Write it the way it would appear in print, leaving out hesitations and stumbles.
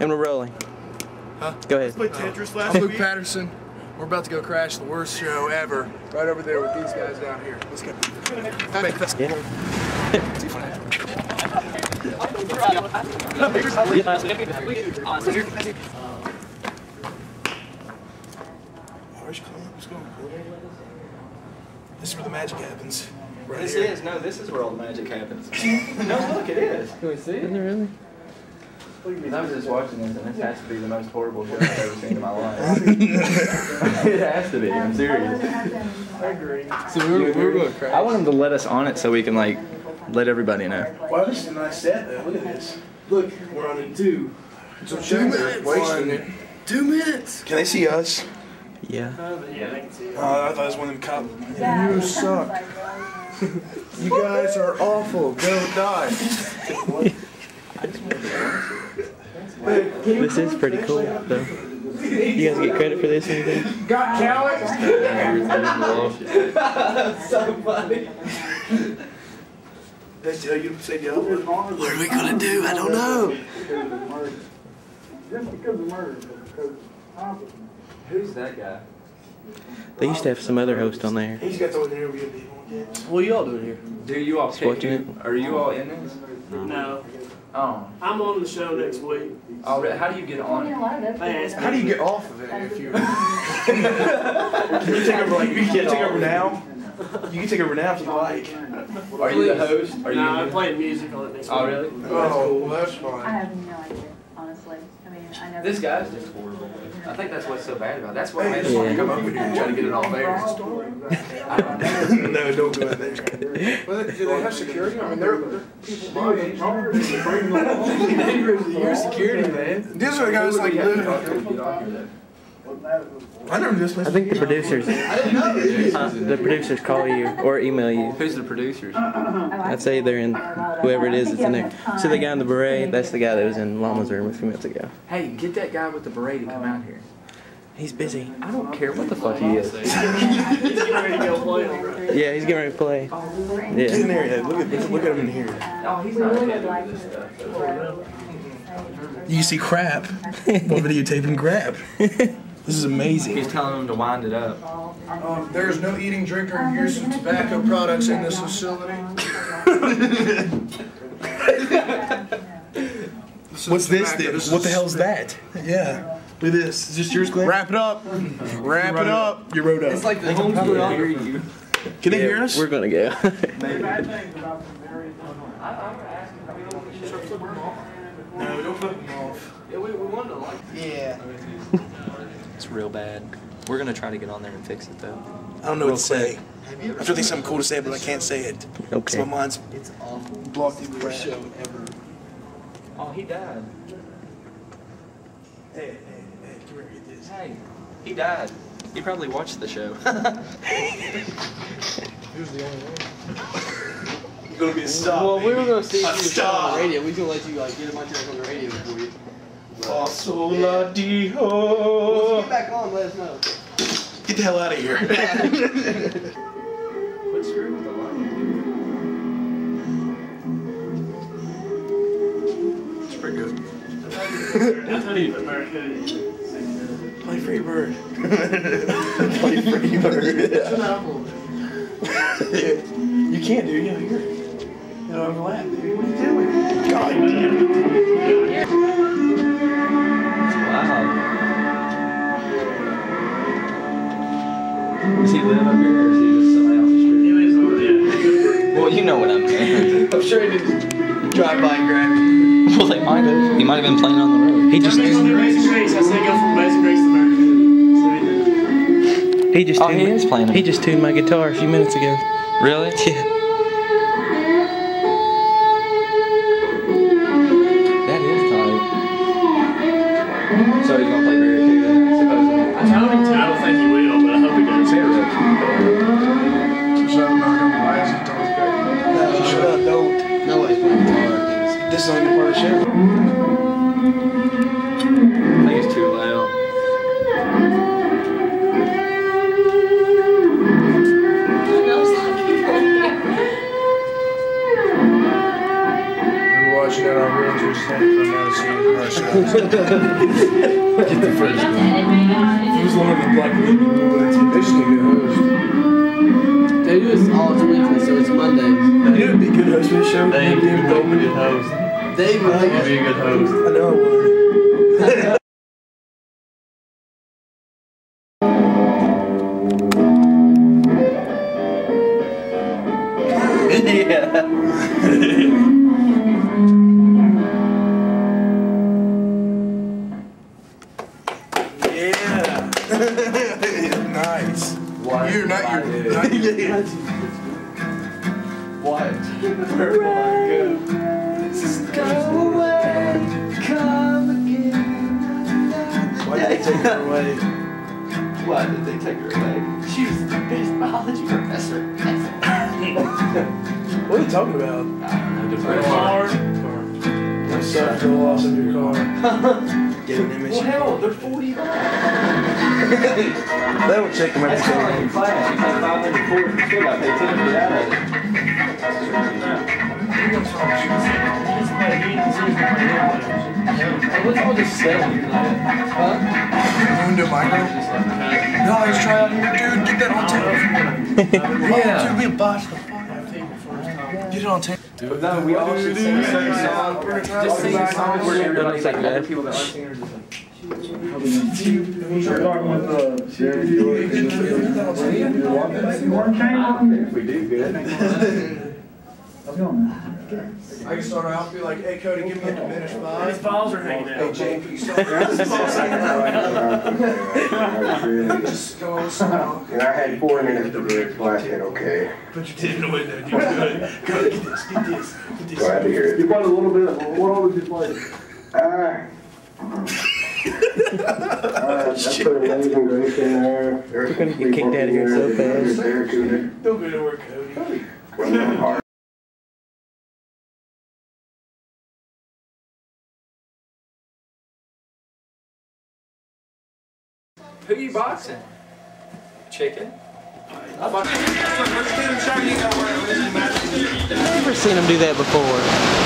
And we're rolling. Huh? Go ahead. I'm Luke Patterson. We're about to go crash the worst show ever. Right over there with these guys down here. Let's go. This is where the magic happens. Right this here. Is. No, this is where all the magic happens. No, look, it is. Can we see it? Isn't it really? I was just watching this, and this has to be the most horrible show I've ever seen in my life. It has to be. I'm serious. I agree. So we were going to crash. I want them to let us on it so we can like let everybody know. Wow, this is a nice set though. Look at this. Look, we're on in two. So 2 minutes. Wasting it. 2 minutes. Can they see us? Yeah. Yeah, they can see us. I thought it was one of them cops. Yeah, you suck. You guys are awful. Go die. This is pretty cool, though. You guys get credit for this or anything? Got Calix! That's so funny. What are we gonna do? I don't know. Just because of murder, because who's that guy? They used to have some other host on there. He's got the one there we had. What are y'all doing here? Do you all watching it? Are you all in this? No. Oh. I'm on the show next week. Oh, how do you get on? How do you get off of it if you? You take over, like, you can take over now. You can take over now if you like. Are you the host? Are you? No, I'm playing music on it next week. Oh, really? Oh, well, that's fine. I have no idea, honestly. I mean, I know. This guy's just horrible. I think that's what's so bad about it. That's what made us want to come over here and try to get it all there. No, don't go in there. Well, do they have security? I mean, they're your security, man. These are the guys like living. I never this place. I think the producers. The producers call you or email you. Who's the producers? I'd say they're in whoever it is that's in there. So the guy in the beret, that's the guy that was in Llama's Room a few minutes ago. Hey, get that guy with the beret to come out here. He's busy. I don't care what the fuck he is. He's getting ready to go play. Yeah, he's getting ready to play. Yeah. Get in there, Ed. Look at him in here. Oh, he's not really like this stuff. You see crap. We're videotaping crap. This is amazing. He's telling them to wind it up. There is no eating, drink, or use of tobacco products in this facility. What's this then? What the hell's that? Yeah. Look at this. Is this yours, Glenn? Wrap it up. Wrap it up. You rode up. It's like they can probably hear you. Can they hear us? We're gonna go. No, don't put them off. Yeah, we wanted to like. Yeah. It's real bad. We're gonna try to get on there and fix it though. I don't know what to say. I feel like something cool to say, but I can't say it. Okay. My mind's blocked. It's the worst show ever. Oh, he died. Hey, come here, get this. Hey, he died. He probably watched the show. He was the only one. You're gonna be a star. Well, we were gonna see you on the radio. We can let you like get a bunch of us on the radio for you. Yeah. Well, get back on, let us know. Get the hell out of here. Quit screwing with the light. It's pretty good. That's not even American. Play Free Bird. Play Free Bird. It's an apple. You can't, dude. You know, you don't overlap, dude. What are you doing? God damn it. Does he live up here or is he just somebody off the street? He lives over there. Well, you know what I'm saying. I'm sure he didn't drive by and grab him. Well, they might have. He might have been playing on the road. He just knew. On the Amazing Grace, I said go from Amazing Grace to America. So he did. He just tuned he is playing. He just tuned my guitar a few minutes ago. Really? Yeah. So he's gonna play Barricade in there, supposedly. I don't think he will, but I hope he does. Don't. Nobody's playing guitar. This is on your part of shit. I think it's too loud. Get the first one. He was one of the black people. They just need a host. They do this all weekly, so it's Monday. You would be a good host for the show. Dave would be a good host. Dave would be a good host. I know I would. No, we all should sing the same song. Just sing the song where you're like other people that aren't singers. If we do good. How's it going? I can start out and be like, hey Kody, give me a diminished vibe. His balls are hanging out. Hey JP, start out. Just go and smile. And I had 4 minutes to really play. I said, okay. Put your tin in the window, do good. Go, get this, get this, get this. Glad to hear it. You played a little bit. What all did you play? That's an amazing grace in there. You're going to get kicked out of here so fast. Don't go nowhere, Kody. Kody. Who are you boxing? Chicken. I've never seen him do that before.